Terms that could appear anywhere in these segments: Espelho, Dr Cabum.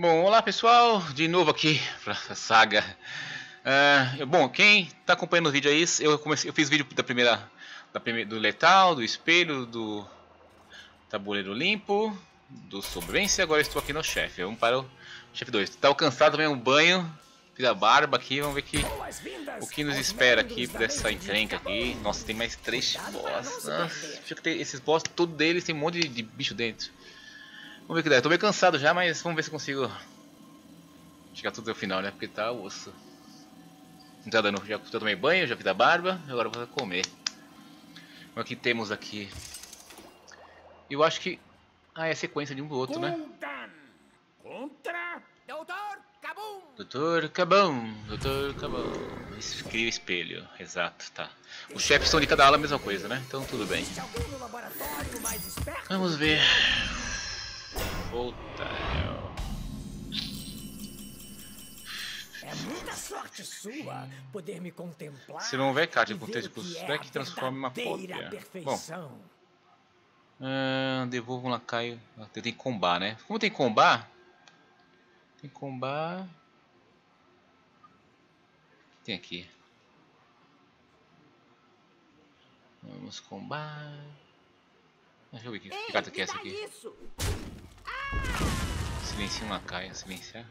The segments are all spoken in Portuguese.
Bom, olá pessoal, de novo aqui para a saga. Bom, quem está acompanhando o vídeo aí, eu fiz vídeo do letal, do espelho, do tabuleiro limpo, do sobrevivência, agora estou aqui no chefe. Vamos para o chefe 2. Está alcançado também um banho, fiz a barba aqui, vamos ver o que nos espera aqui dessa encrenca aqui. Nossa, tem mais 3 boss. Esses boss, todos deles tem um monte de bicho dentro. Vamos ver o que dá. Eu tô meio cansado já, mas vamos ver se consigo chegar tudo até o final, né? Porque tá osso. Não tá dando. Já tomei banho, já fiz a barba, agora vou comer. O que temos aqui? Eu acho que... é a sequência de um do outro, né? Contra Dr Cabum. Dr Cabum. Dr Cabum. Cria o espelho. Exato, tá. Os chefes são de cada ala a mesma coisa, né? Então tudo bem. Vamos ver... Puta, é muita sorte sua poder me contemplar. Se não houver card de contexto é que transforma uma cópia. Bom, devolvo um lacaio. Tem que combar, né? Como tem que combar? Tem que combar. Tem aqui. Vamos combar. Deixa eu ver que carta que é essa aqui. Silencia um lacaio, silenciar.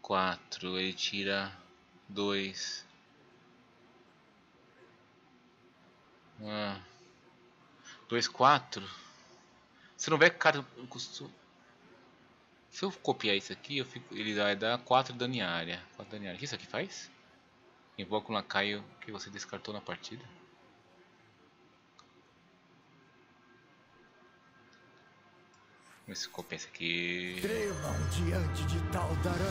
Quatro, ele tira 2. Ah. 2, 4. Se não houver carta, se eu copiar isso aqui, ele vai dar 4 dano em área. 4 dano em área. O que isso aqui faz? Invoca um lacaio que você descartou na partida. Vamos ver se copiar esse aqui. Trevam diante de tal Daran.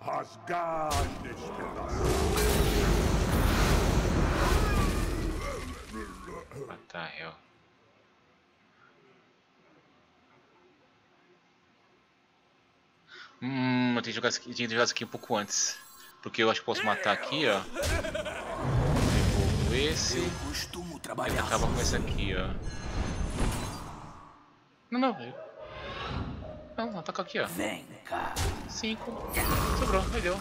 Rasgar neste pedaço. Ah tá, eu tinha que jogar isso aqui um pouco antes. Porque eu acho que posso matar aqui, ó. Devolvo esse. E acaba com esse aqui, ó. Não, ataca aqui, ó. 5. Sobrou, perdeu.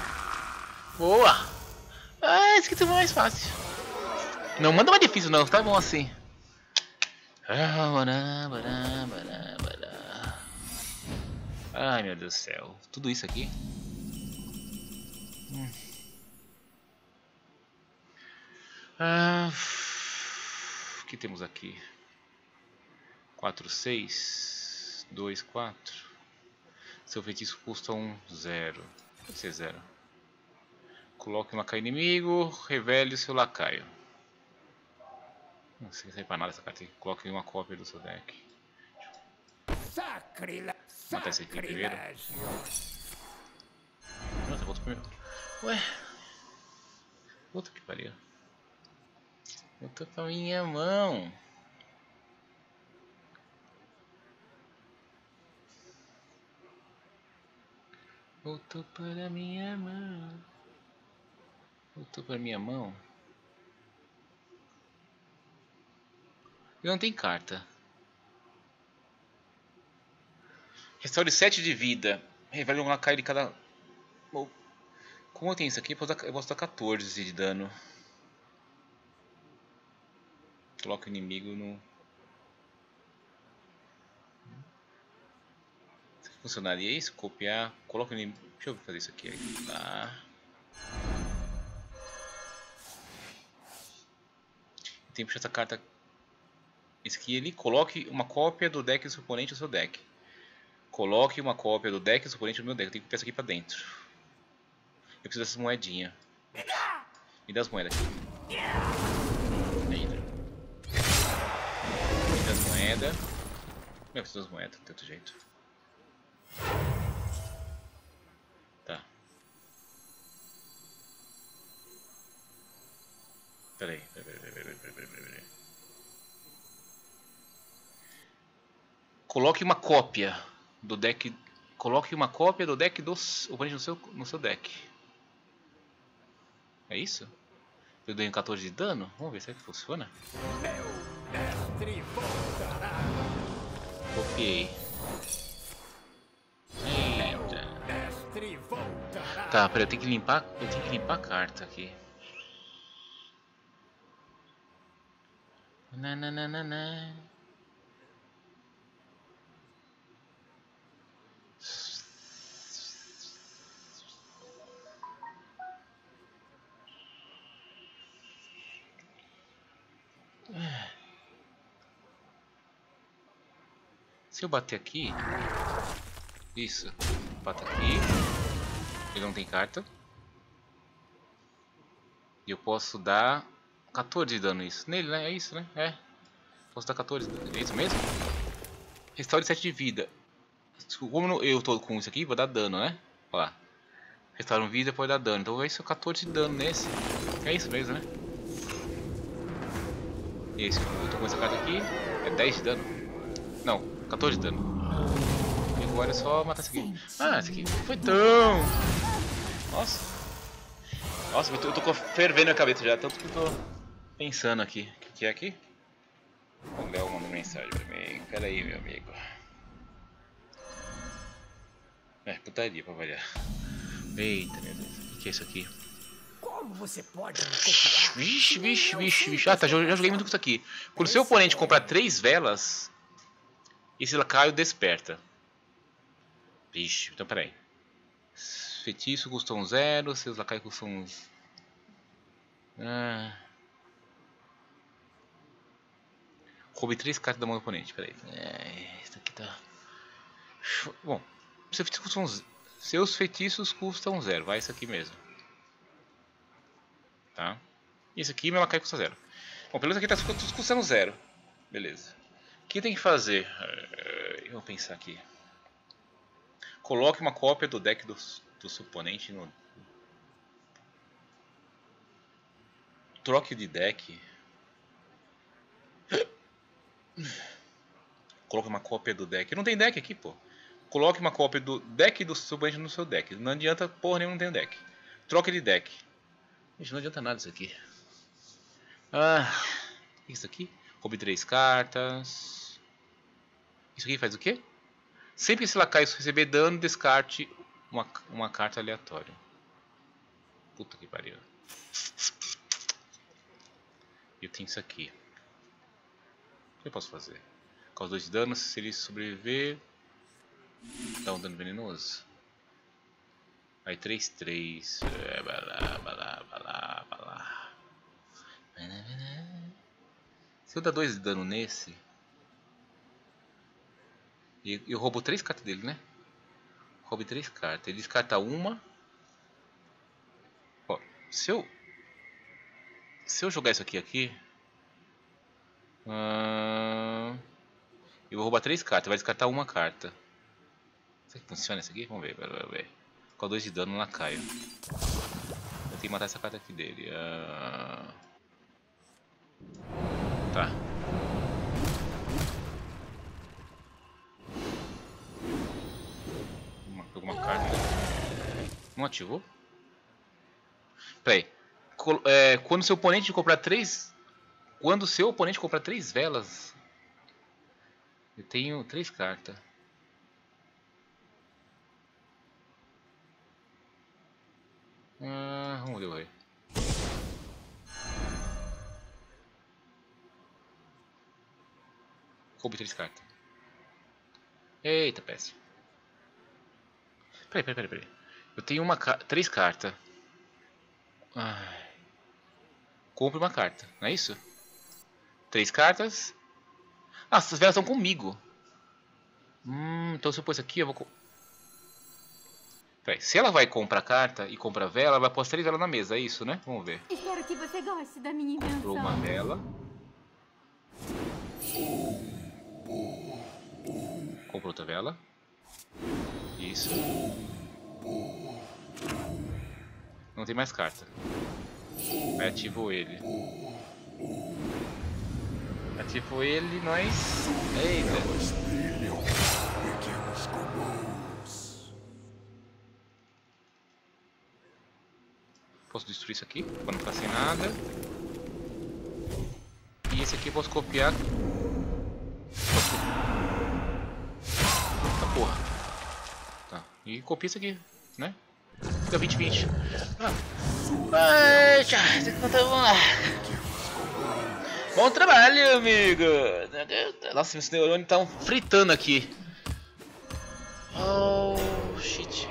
Boa! Ah, esse aqui é mais fácil. Não manda mais difícil, não. Tá bom assim. Ai meu Deus do céu, tudo isso aqui? O que temos aqui? 4, 6, 2, 4. Seu feitiço custa 1, 0. Pode ser 0. Coloque um lacaio inimigo, revele o seu lacaio. Não sei se é pra nada essa carta aqui. Coloque uma cópia do seu deck. Vou matar esse aqui primeiro. Nossa, eu volto primeiro. Ué? Puta que pariu. Eu tô com a minha mão. Voltou para a minha mão. Voltou para a minha mão. Eu não tenho carta. Restaure 7 de vida. Revela um lacaio de cada... Bom, como eu tenho isso aqui, eu posso dar 14 de dano. Coloca o inimigo no... Funcionaria isso? Copiar... Coloca o inimigo... Deixa eu fazer isso aqui. Tá. Tem que puxar essa carta... Esse aqui, ele coloque uma cópia do deck do seu oponente no seu deck. Coloque uma cópia do deck suponente no meu deck. Eu tenho que pegar isso aqui pra dentro. Eu preciso dessas moedinhas. Me dá as moedas aqui. Me dá as moedas. Eu preciso das moedas, de outro jeito. Tá. Peraí. Coloque uma cópia do deck Coloque uma cópia do deck do oponente no seu deck. É isso? Eu dei um 14 de dano? Vamos ver, será que funciona? Copiei. Eita. Tá, pera, eu tenho que limpar a carta aqui. Nananana. Se eu bater aqui, isso, bato aqui, ele não tem carta, e eu posso dar 14 de dano isso nele, né? É isso, né? É, posso dar 14 de dano, é isso mesmo? Restaure 7 de vida. Como eu tô com isso aqui, vou dar dano, né? Olha lá, restaura um vida, pode dar dano, então vai ser 14 de dano nesse, é isso mesmo, né? Esse, eu tô com essa carta aqui, é 10 de dano, não, 14 de dano. E agora é só matar esse aqui. Ah, esse aqui foi tão... Nossa. Nossa, eu tô fervendo a cabeça já, tanto que eu tô pensando aqui. O que é aqui? O Léo mandou mensagem pra mim. Pera aí, meu amigo. É, putaria pra variar. Eita, meu Deus. O que é isso aqui? Como você pode me copiar? Vixe, vixe, vixe, vixe. Ah, tá, já joguei muito com isso aqui. Quando o seu oponente comprar 3 velas... Esse lacaio desperta. Vixe, então peraí. Feitiço custam 0, seus lacaios custam 1. Roube 3 cartas da mão do oponente, peraí. É, isso aqui tá... Bom, seus feitiços custam 0, vai isso aqui mesmo. Tá? Isso aqui, meu lacaio custa 0. Bom, pelo menos aqui tá custando 0. Beleza. O que tem que fazer? Eu vou pensar aqui. Coloque uma cópia do deck do seu oponente no... Troque de deck. Coloque uma cópia do deck. Não tem deck aqui, pô. Coloque uma cópia do deck do seu oponente no seu deck. Não adianta porra nenhuma, não tem deck. Troque de deck. Gente, não adianta nada isso aqui. Ah, isso aqui? Roube 3 cartas. Isso aqui faz o quê? Sempre que esse lacaio receber dano, descarte uma carta aleatória. Puta que pariu. Eu tenho isso aqui. O que eu posso fazer? Causa 2 de dano, se ele sobreviver... Dá um dano venenoso. Aí 3-3. Balá, balá, balá, balá. Se eu dar 2 de dano nesse, eu roubo 3 cartas dele, né? Roube 3 cartas. Ele descarta uma. Ó, se eu jogar isso aqui, eu vou roubar 3 cartas. Vai descartar uma carta. Será que funciona isso aqui? Vamos ver. Com 2 de dano lá caiu. Eu tenho que matar essa carta aqui dele. Tá. Alguma carta. Não ativou? Peraí. Quando seu oponente comprar 3. Quando seu oponente comprar 3 velas. Eu tenho 3 cartas. Vamos ver aí. Roube 3 cartas. Eita, péssimo. Peraí. Eu tenho 3 cartas. Compre uma carta, não é isso? 3 cartas. Ah, essas velas estão comigo. Então se eu pôr isso aqui, eu vou... Peraí, se ela vai comprar carta e comprar vela, ela vai pôr 3 velas na mesa, é isso, né? Vamos ver. Espero que você goste da minha invenção. Comprou uma vela. Comprou outra vela. Isso. Não tem mais carta. Aí ativou ele. Ativou ele, nós... Eita. posso destruir isso aqui, para não ficar sem nada. E esse aqui eu posso copiar. Eita porra. Tá, e copia isso aqui, né? Fica 20-20. Ah, já, vamos lá. Bom trabalho, amigo. Nossa, esse neurônio tá fritando aqui. Oh, shit.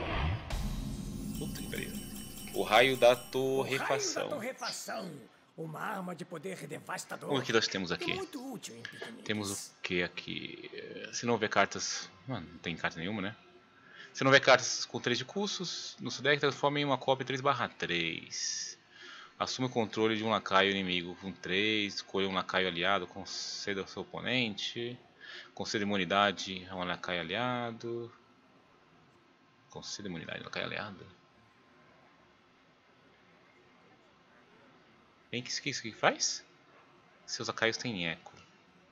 Puta que pariu. O raio da torrefação. Uma arma de poder devastador. O que nós temos aqui? Temos o que aqui? Se não houver cartas... Mano, não tem carta nenhuma, né? Se não houver cartas com 3 de custos, no seu deck transforma em uma cópia 3/3. Assuma o controle de um lacaio inimigo com 3, escolha um lacaio aliado, conceda ao seu oponente. Conceda imunidade a um lacaio aliado. Conceda imunidade a um lacaio aliado. Bem, o que isso aqui faz? Seus lacaios têm eco.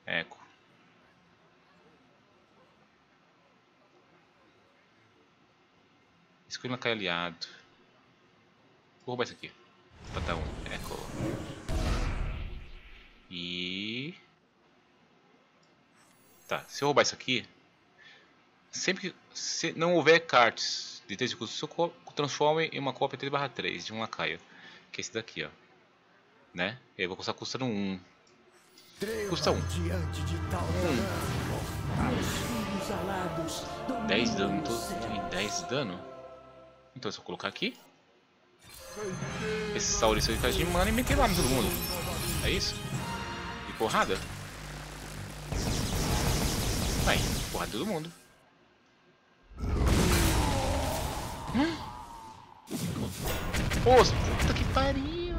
Eco. Escolha um lacaio aliado. Vou roubar isso aqui. Pra dar um eco. E... Tá, se eu roubar isso aqui, sempre que se não houver cartas de 3 de custo, transforme em uma cópia 3/3 de um lacaio, que é esse daqui, ó, né? E eu vou começar custando 1. Custa 1. 10 de dano, tô... 10 de dano. Então é só colocar aqui. Esse Saurisson de mana e meter lá no todo mundo. É isso? E porrada? Vai, porra, todo mundo. Nossa, puta que pariu.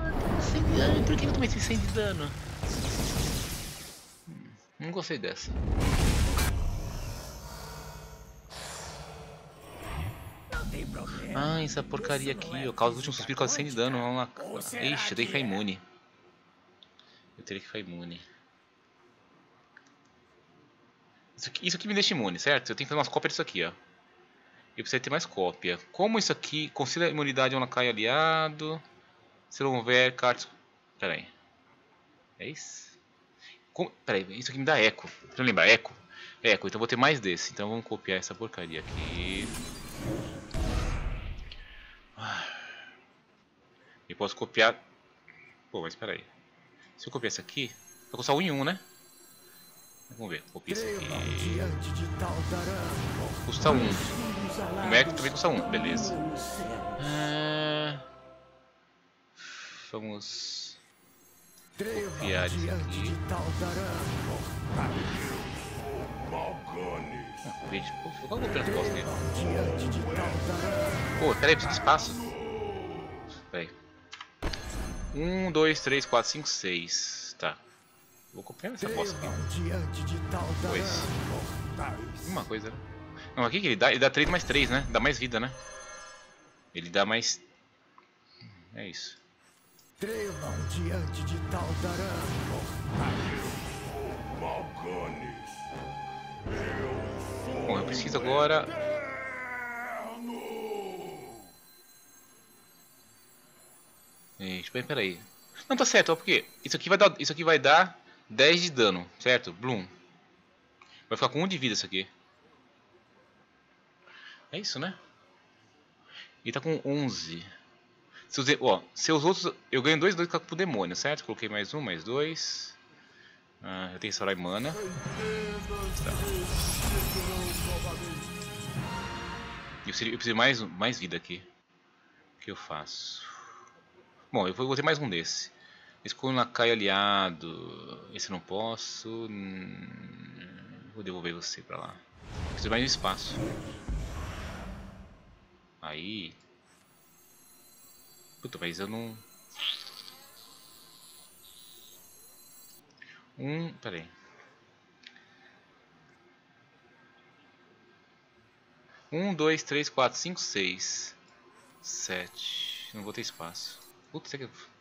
Por que eu tomei 100 de dano? Não gostei dessa. Ah, essa porcaria aqui. Eu causo o último suspiro, causa 100 de dano. Ixi, eu tenho que ficar imune. Isso aqui me deixa imune, certo? Eu tenho que fazer umas cópias disso aqui, ó. Eu preciso ter mais cópia. Como isso aqui, conceda imunidade a um lacaio aliado. Se não houver cartas... Pera aí. É isso? Como... Pera aí, isso aqui me dá eco. Você não lembra? Eco? Eco, então vou ter mais desse. Então vamos copiar essa porcaria aqui. E posso copiar... Pô, mas pera aí. Se eu copiar isso aqui, vai custar 1 em 1, né? Vamos ver, copia isso aqui. Custa 1. O Mac também custa 1, beleza. Vamos copiar isso aqui. Vou copiar as costas dele. Pô, peraí, precisa de espaço. Peraí. 1, 2, 3, 4, 5, 6. Tá. Vou copiar essa bosta aqui. Pois. Uma coisa. Não, aqui que ele dá? Ele dá 3/3, né? Dá mais vida, né? Ele dá mais... É isso. Bom, eu preciso agora... Gente, peraí. Não, tá certo, ó, porque isso aqui vai dar... 10 de dano, certo? Bloom. Vai ficar com 1 de vida isso aqui. É isso, né? E tá com 11. Seus outros... Eu ganho 2/2 pro demônio, certo? Coloquei mais 1, mais 2. Ah, eu tenho que solar mana. Tá. Eu preciso mais vida aqui. O que eu faço? Bom, eu vou ter mais um desse. Escolha um lacaio aliado. Esse eu não posso. Vou devolver você pra lá. Preciso mais de espaço. Aí. Puta, mas eu não. Pera aí. 1, 2, 3, 4, 5, 6, 7. Não vou ter espaço. Putz, será que eu.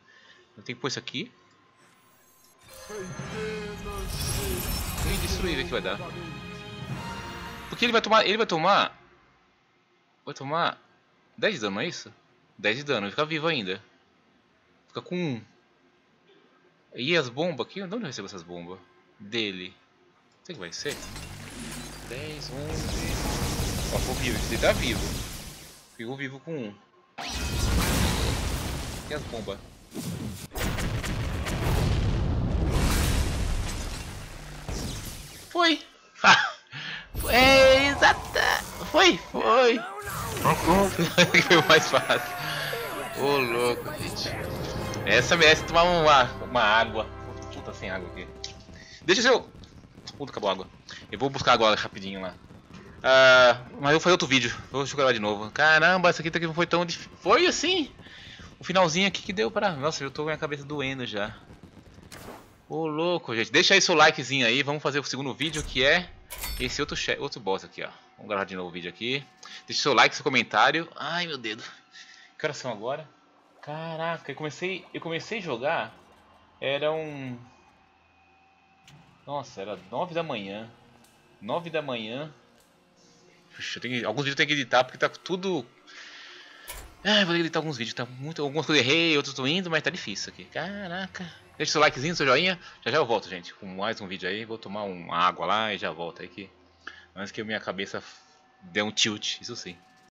Eu tenho que pôr isso aqui. E destruir, ver o que vai dar. Porque ele vai tomar 10 de dano, não é isso? 10 de dano, ele fica vivo ainda. Fica com 1. E as bombas aqui? De onde eu recebo essas bombas? Dele. Não sei o que vai ser. 10, 11. Ó, ficou vivo. Esse tá vivo. Ficou vivo com 1. E as bombas? Foi! É, exata! Foi! Foi! Foi mais fácil. Ô louco, gente. Essa merece tomar uma água. Puta, sem água aqui. Deixa eu... Puta, acabou a água. Eu vou buscar agora rapidinho lá. Mas eu vou fazer outro vídeo. Vou jogar lá de novo. Caramba, essa aqui não foi tão difícil. Foi assim! O finalzinho aqui que deu pra... Nossa, eu tô com a minha cabeça doendo já. Ô louco, gente. Deixa aí seu likezinho aí. Vamos fazer o segundo vídeo, que é esse outro boss aqui, ó. Vamos gravar de novo o vídeo aqui. Deixa seu like, seu comentário. Ai, meu dedo. Que horas são agora? Caraca, eu comecei a jogar. Nossa, era 9 da manhã. 9 da manhã. Puxa, alguns vídeos eu tenho que editar porque tá tudo... Ah, vou editar alguns vídeos, tá muito... Algumas coisas eu errei, outros tô indo, mas tá difícil aqui. Caraca. Deixa seu likezinho, seu joinha. Já já eu volto, gente, com mais um vídeo aí. Vou tomar uma água lá e já volto aí que... Antes que a minha cabeça dê um tilt, isso sim.